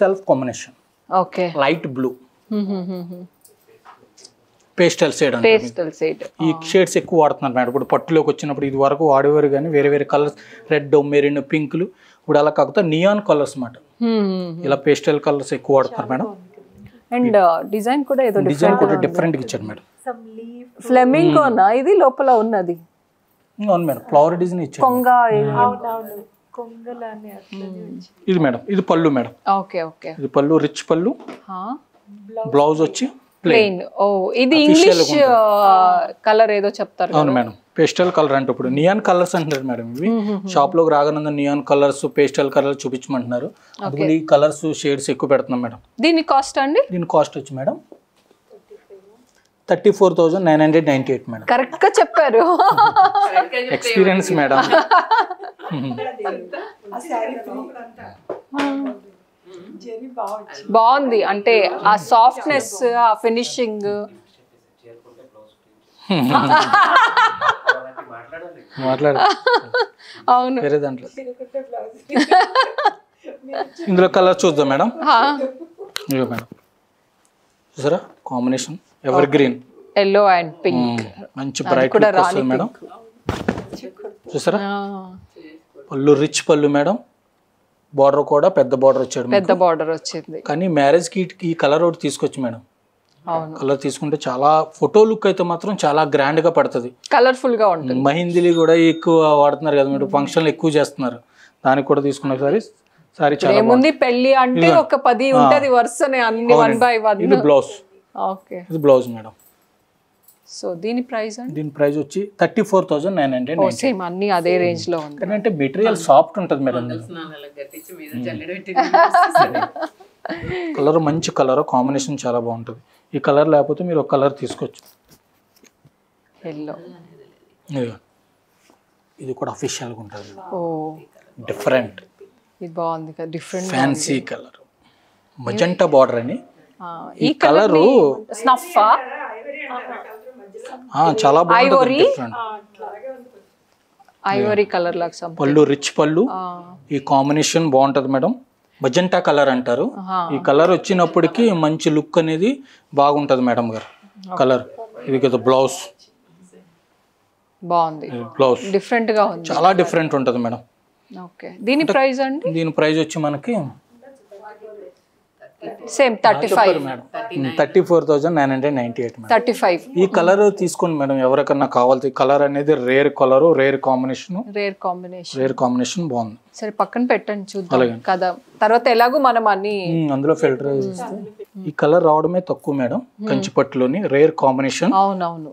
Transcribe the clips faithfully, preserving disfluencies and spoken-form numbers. self combination. Okay. Light blue. Mm-hmm. Pastel shade. Pastel shade. These oh. shades are very good. If you have a colors, red, marine, pink, you can neon colors. Hmm. Ila pastel colors are and uh, design kuda edo design kuda different ichcharu madam. Some leaf flamingo na idi lopala unnadi. Avunu madam flower design ichcharu. Konga avunu avunu kongalane atladi vachi. Idi madam idi pallu madam. Okay okay. Idi pallu rich pallu. Ha blouse vachi plain. Oh idi English color edo cheptaru. Avunu madam pastel color ante ippudu neon colors antaru madam ivi shop lo ragananda neon colors pastel colors chupichmantaru adhu ee colors shades ekku pedtunam madam dini cost andi dini cost vachu madam thirty-four thousand nine hundred ninety-eight madam correct ga chepparu experience madam aa saree proper anta jeri baagundi baagundi ante aa softness aa finishing ఇందులో colour చూద్దాం madam ఇదిగో madam చూసారా combination evergreen yellow and pink మంచి bright వస్తుంది madam చూసారా pallu rich పళ్ళు madam border కూడా పెద్ద బోర్డర్ వచ్చాడు పెద్ద బోర్డర్ వచ్చింది కానీ మ్యారేజ్ కిట్ కి కలర్ ఒకటి తీసుకొచ్చు మేడం కలర్ తీసుకుంటే చాలా ఫోటో లుక్ అయితే మాత్రం చాలా గ్రాండ్ గా పడుతుంది కలర్ఫుల్ గా ఉంటుంది మహిందిలి కూడా ఎక్కువ వాడుతున్నారు కదా మీరు ఫంక్షన్ లో ఎక్కువ చేస్తున్నారు దానికి కూడా తీసుకున్న సారీ సారీ చాలా ఏముంది పెళ్లి అంటే ఒక పది ఉంటది వర్సనే అన్ని one by one ఇది బ్లౌజ్ ఓకే ఇది బ్లౌజ్ మేడం సో దీని ప్రైస్ అంటే దీని ప్రైస్ వచ్చి thirty-four thousand nine hundred ninety ఓ సేమ్ అన్ని అదే రేంజ్ లో ఉంది అంటే మెటీరియల్ సాఫ్ట్ ఉంటది మేడం అలా గట్టిచి మీద జల్లెడ పెట్టి కలర్ మంచి కలర్ కాంబినేషన్ చాలా బాగుంటుంది ఈ కలర్ లేకపోతే మీరు ఒక కలర్ తీసుకోవచ్చు హెల్లో ఇది కూడా ఆఫీషియల్ గా ఉంటది ఓ డిఫరెంట్ ఇది బాగుంది కదా different fancy colour magenta border అని ఈ కలర్ స్నఫ్ ఆ చాలా బాగుంటుంది డిఫరెంట్ ఐవరీ కలర్ లాగా సంపూర్ణ పళ్ళు రిచ్ పళ్ళు ఈ కాంబినేషన్ బాగుంటది మేడం మజంటా కలర్ అంటారు ఈ కలర్ వచ్చినప్పటికీ మంచి లుక్ అనేది బాగుంటది మేడం గారు కలర్ ఇది కదా బ్లౌజ్ బాగుంది బ్లౌజ్ డిఫరెంట్ గా ఉంది చాలా డిఫరెంట్ ఉంటది మేడం ఓకే దీని ప్రైస్ అండి దీని ప్రైస్ వచ్చి మనకి same thirty-five madam thirty-four thousand nine hundred ninety-eight madam thirty-five ఈ కలర్ తీసుకోండి మేడం ఎవరకన్నా కావాలి కలర్ అనేది rare colour rare combination rare combination rare combination బాగుంది సరే పక్కన పెట్టండి చూద్దాం కదా తర్వాత ఎలాగో మనం అన్ని అందులో ఫిల్టర్ చేస్తే ఈ కలర్ రావడమే తక్కువ మేడం కంచిపట్టులోని రేర్ కాంబినేషన్ అవును అవును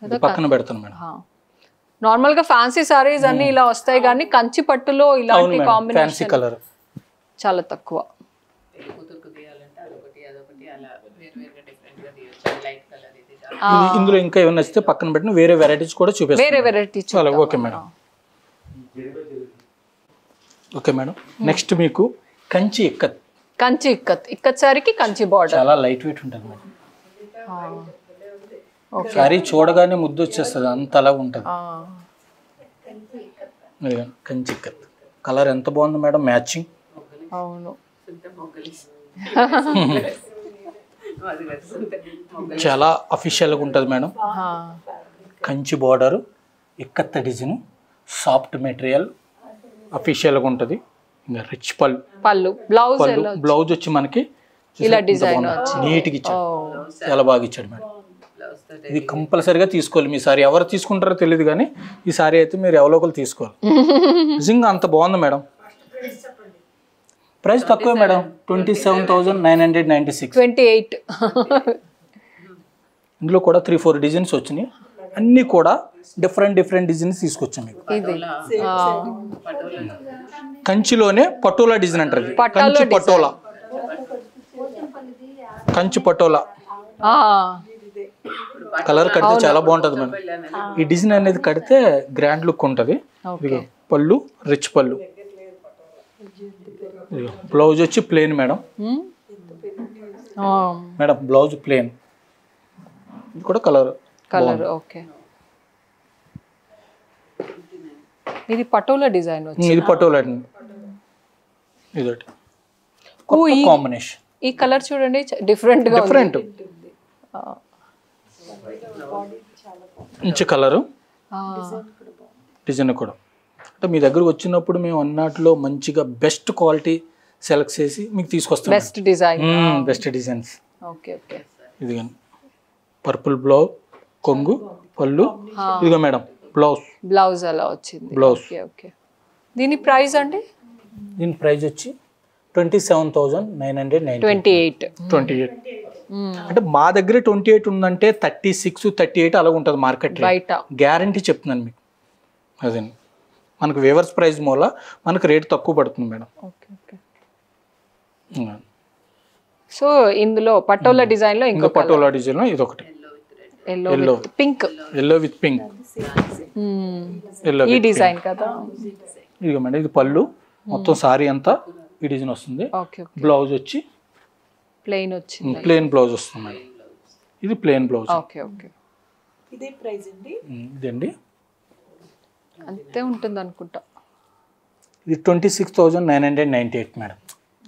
కదా పక్కన పెడతాను మేడం నార్మల్ గా ఫ్యాన్సీ సారీస్ అన్ని ఇలా వస్తాయి కానీ కంచిపట్టులో ఇలాంటి కాంబినేషన్ ఫ్యాన్సీ కలర్ చాలా తక్కువ ఇందులో ఇంకా ఏమైనా వస్తే పక్కన పెట్టిన వేరే వెరైటీస్ కూడా చూపిస్తాను okay madam okay madam next మీకు కంచి ఇక్కత్ కంచి ఇక్కత్ ఇక్కత్ సారీకి కంచి బార్డర్ చాలా లైట్ వెయిట్ ఉంటుంది మేడం సారీ చూడగానే ముద్దు వచ్చేస్తుంది అంత అలా ఉంటుంది కంచి ఇక్కత్ కలర్ ఎంత బాగుంది మేడం మ్యాచింగ్ అవును చాలా అఫీషియల్ గా ఉంటది madam Kanchi border ikat design soft material official గా ఉంటది ఇంకా రిచ్ పల్ పల్లు బ్లౌజ్ బ్లౌజ్ వచ్చి మనకి ఇలా డిజైన్ నీట్ గా ఇచ్చాడు చాలా బాగా ఇచ్చాడు మేడం ఇది కంపల్సరీగా తీసుకోవాలి మీ సారీ ఎవరు తీసుకుంటారో తెలియదు కానీ ఈ సారీ అయితే మీరు ఎవరోకలు తీసుకోవాలి నిజంగా అంత బాగుంది మేడం ప్రైస్ తక్కువ madam twenty-seven thousand nine hundred ninety-six twenty-eight ఇందులో కూడా three four డిజైన్స్ వచ్చేని అన్ని కూడా డిఫరెంట్ డిఫరెంట్ డిజైన్స్ తీసుకొచ్చాం మీకు ఇది కంచిలోనే పటోలా డిజైన్ అంటారు కంచి పటోలా కంచి పటోలా ఆ కలర్ కడితే చాలా బాగుంటది మేడం ఈ డిజైన్ అనేది కడితే గ్రాండ్ లుక్ ఉంటది పళ్ళు రిచ్ పళ్ళు బ్లౌజ్ వచ్చి plain madam madam blouse plain ఇది కూడా కలర్ కలర్ ఓకే ఇది పటోలా డిజైన్ వచ్చింది ఇది patola ఇదోటి Koi combination. This color is different. Different. Which color? Design. If you have the best quality, select best design. Mm, best designs. Okay, okay. This purple blouse, kongu, pallu. This is madam. Blouse. Blouse. Blouse. Okay, okay. Dini price ande? Dini price is twenty-seven thousand nine hundred ninety-eight. twenty-eight. twenty-eight. And ma daggare twenty-eight undante thirty-six, thirty-eight alaga untadu market rate. Guarantee cheptunanu meeku. Adin. Manaku waivers price mola manaku rate takku padutundi madam. Okay, okay. Hmm. So indulo patola design lo inko patola design lo idu okati. Yellow, yellow with pink. Yellow with pink. Hmm. Yellow with e design pink. Kada. This is pallu. Motto sari anta. It is nothing. Okay. Blouse ochi. Plain ochi. Plain blouse ochi. This is plain blouse. Okay, okay. This is price endi. Endi. Ante untund anukunta. This is twenty-six thousand nine hundred ninety-eight madam.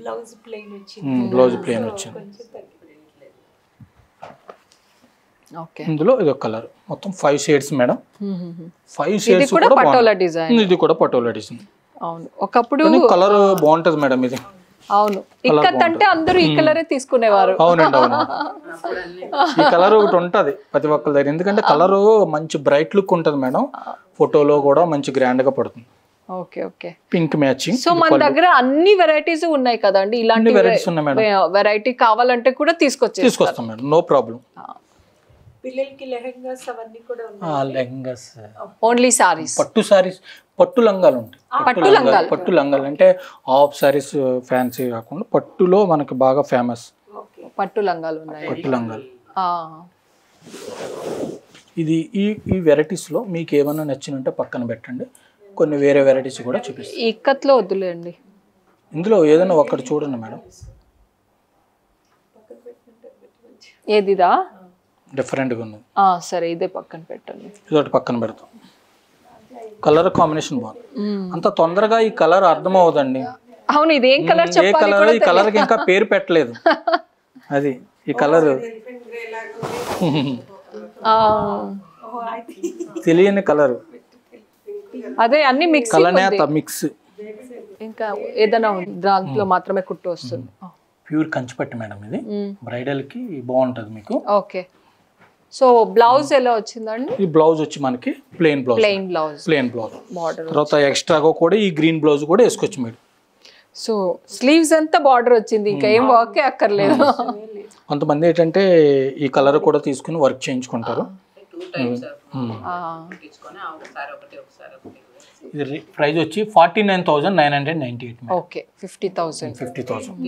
Blouse plain ochi. Blouse plain ochi. Okay. Indulo ido color. Mottham five shades madam. Mm-hmm. Five shades. This is kuda patola design. This is kuda patola design. Avunu. Okappudu color bondtadi madam idi. Avunu. Ikkat ante andaru ee color e teeskunevaru. Avunandi avunu. Ee color okati untadi. Prati okkala daggara endukante color manchi bright look untadi madam. Photo lo kuda manchi grand ga padutundi. Okay, okay. Pink matching. So man daggara anni varieties unnai kadandi. Ilanti varieties unnai madam. Variety kavalante kuda teeskochchestam. Teeskostam madam. No problem. Pillalki lehengas avanni kuda unnai. Ah, lehengas. Only sarees. Pattu sarees. Pattu langalu untayi. Pattu langalu. Pattu langalu ante half sarees fancy kaakunda pattulo manaku baaga famous. Okay. Pattu langalu unnayi. Pattu langalu. Ah. Idi ee ee varieties lo meeku emanna nachinante pakkana pettandi. Konni vere varieties kuda chupistu. Ikkatlo odduleyandi. Indulo edanna okkadi chudandi madam. Edida? Different gunnadi. Ah, sare ide pakkana pettandi. Idoti pakkana pedtam. Color combination bond. Mm. Anta tondaraga ee color ardham avudandi. Avunu ide em color cheppali kuda. Ee color ee color ki inka peru pettaledu. Adi ee color. Ah. Teliyani color. Ade anni mix. Kalaneta mix. Inka edana dantlo maatrame kuttu vastundi. Pure kanchipattu madam idi. Bridal ki baaguntadi meeku. Okay. So blouse ela ochindandi ee blouse ochi manaki plain blouse plain blouse plain blouse border tarata extra ga kuda ee green blouse kuda eskochu meedu so sleeves anta border ochindi inka em work akkarledu kontha mandi entante ee color kuda teeskuni work cheyinchukuntaru two types ah teeskone okasari okati okasari okati idi price ochi forty-nine thousand nine hundred ninety-eight okay fifty thousand fifty thousand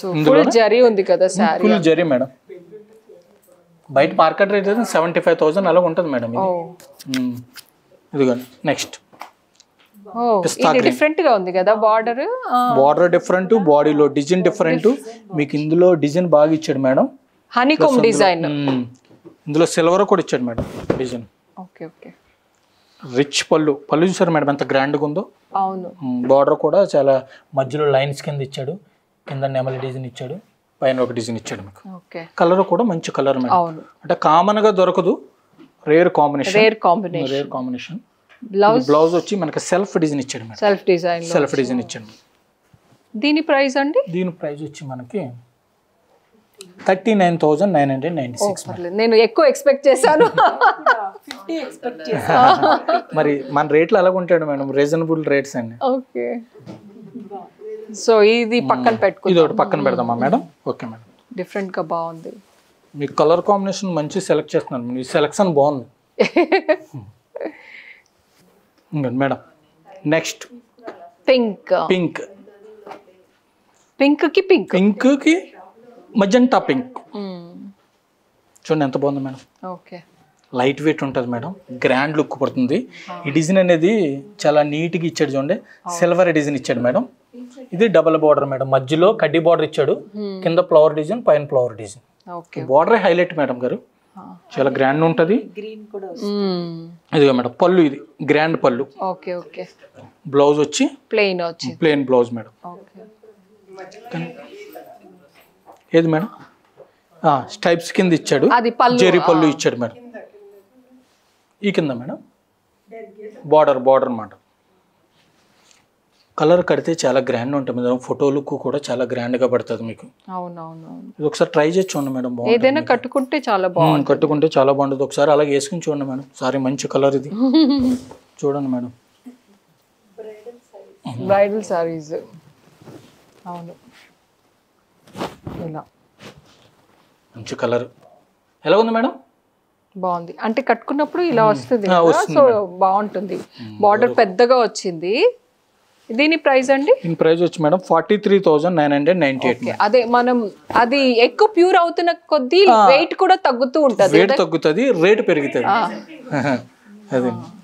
so full jari undi kada saree full jari madam. Byte market rate is seventy-five thousand along untadu madam. Oh. Mm. Next. Oh. Pista green. Different ga undi kada border. Uh, border different to body lo design different to meeku indulo design baaga ichadu madam. Honeycomb plus, design. Mm, indulo silver kuda ichadu madam design. Okay, okay. Rich pallu. Pallu chusaru madam anta grand ga undo. Avunu. Mm, border kuda chala madhyalo lines kinda ichadu. Kinda enamel design ichadu. పైన ఒక design ఇచ్చాడు మీకు. Okay. Colour కూడా మంచి colour madam. అవును. అంటే common గా దొరకదు. Rare combination. Rare combination. Rare combination. Blouse blouse వచ్చి మనకి సెల్ఫ్ డిజైన్ ఇచ్చాడు madam. Self design. Self design ఇచ్చాడు. దీని ప్రైస్ అండి? దీని ప్రైస్ వచ్చి మనకి thirty-nine thousand nine hundred ninety-six madam. నేను ఎక్కువ ఎక్స్పెక్ట్ చేశాను. fifty ఎక్స్పెక్ట్ చేశాను. మరి మన రేట్లు అలా ఉంటాడు మేడం. రీజనబుల్ రేట్స్ అండి. ఓకే. సో ఇది పక్కన పెట్టుకుందాం. ఇది ఒకటి పక్కన పెడదామా మేడం? Okay madam. డిఫరెంట్ గా బాగుంది. మీ కలర్ కాంబినేషన్ మంచి సెలెక్ట్ చేస్తున్నారు. మీ సెలెక్షన్ బాగుంది. ఇంగ madam next pink. Pink pink కి పింక్ పింక్ కి మజంటా పింక్. చూడండి ఎంత బాగుంది మేడం. ఓకే. లైట్ వెయిట్ ఉంటుంది మేడం. గ్రాండ్ లుక్ పడుతుంది. ఈ డిజైన్ అనేది చాలా నీట్ గా ఇచ్చాడు చూడండి. సిల్వర్ డిజైన్ ఇచ్చాడు మేడం. ఇది డబుల్ బోర్డర్ మేడం. మధ్యలో కడ్డీ బోర్డర్ ఇచ్చాడు. కింద ఫ్లవర్ డిజైన్, పైన flower design. Okay. Border highlight madam గారు. చాలా గ్రాండ్ ఉంటది. గ్రీన్ కూడా వస్తుంది. ఇదిగో మేడం పల్లు. ఇది grand pallu. Okay okay. Blouse వచ్చి ప్లెయిన్ వచ్చి ప్లెయిన్ బ్లౌజ్ మేడం. ఓకే. ఏది మేడం? స్టైప్స్ కింద ఇచ్చాడు, జెరీ పళ్ళు ఇచ్చాడు మేడం. ఈ కింద మేడం బార్డర్ బార్డర్ అన్నమాట. కలర్ కడితే చాలా గ్రాండ్ ఉంటుంది మేడం, ఫోటోలు కూడా చాలా గ్రాండ్గా పడుతుంది మీకు. ఇది ఒకసారి ట్రై చేసి చూడండి మేడం, ఏదైనా కట్టుకుంటే చాలా బాగుంది, కట్టుకుంటే చాలా బాగుంటుంది. ఒకసారి అలాగే వేసుకుని చూడండి మేడం, సారీ మంచి కలర్ ఇది చూడండి మేడం. బ్రైడల్ సారీస్ అవును, ఇలా మంచి కలర్. ఎలా ఉంది మేడం? బాగుంది, అంటే కట్టుకున్నప్పుడు ఇలా వస్తుంది, సో బాగుంటుంది. బార్డర్ పెద్దగా వచ్చింది. దీని ప్రైస్ అండి? దీని ప్రైస్ వచ్చి madam forty three thousand nine hundred ninety eight. అదే మనం అది ఎక్కువ ప్యూర్ అవుతున్న కొద్దీ వెయిట్ కూడా తగ్గుతూ ఉంటుంది, వెయిట్ తగ్గుతుంది, రేట్ పెరుగుతుంది. అదే